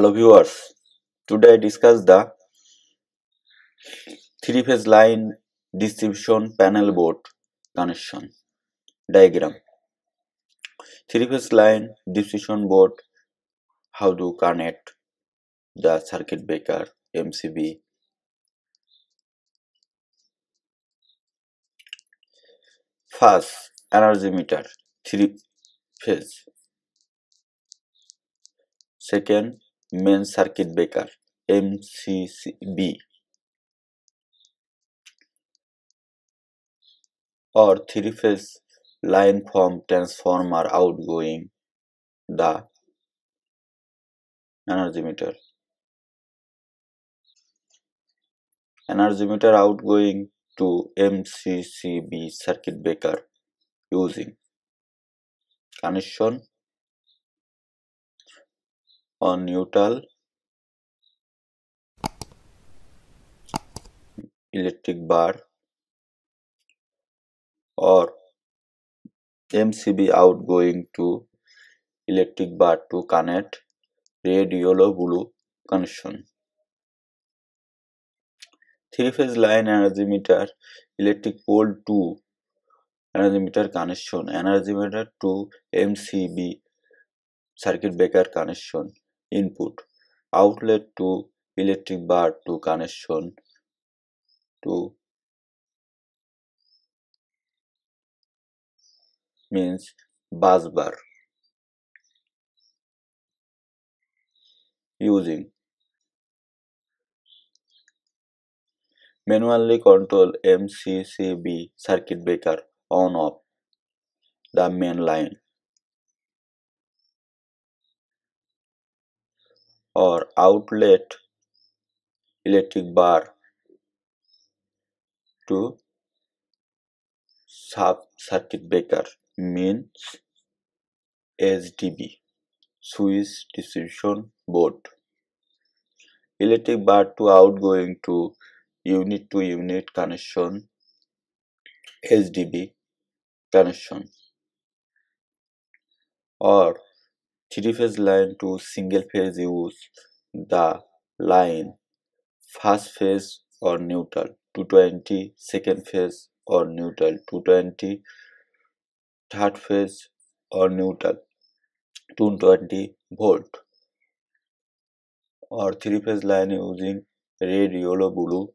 Hello viewers, today I discuss the three-phase line distribution panel board connection diagram. Three-phase line distribution board, how to connect the circuit breaker, MCB. First, energy meter, three-phase. Second, main circuit breaker, MCCB, or three-phase line form transformer outgoing the energy meter. Energy meter outgoing to MCCB circuit breaker using connection on neutral, electric bar, or MCB outgoing to electric bar to connect red, yellow, blue connection. Three-phase line energy meter, electric pole to energy meter connection, energy meter to MCB circuit breaker connection. Input outlet to electric bar to connection to means bus bar using manually control MCCB circuit breaker on off the main line or outlet electric bar to sub circuit breaker means SDB switch distribution board. Electric bar to outgoing to unit connection SDB connection, or three-phase line to single phase use the line first phase or neutral 220, second phase or neutral 220, third phase or neutral 220 volt, or three-phase line using red, yellow, blue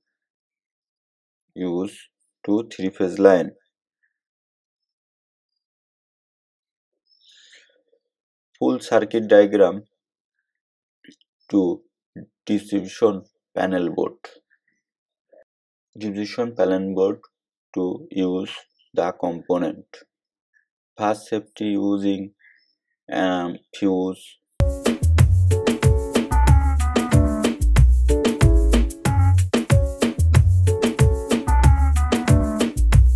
use to three-phase line. Full circuit diagram to distribution panel board. Distribution panel board to use the component. First safety using fuse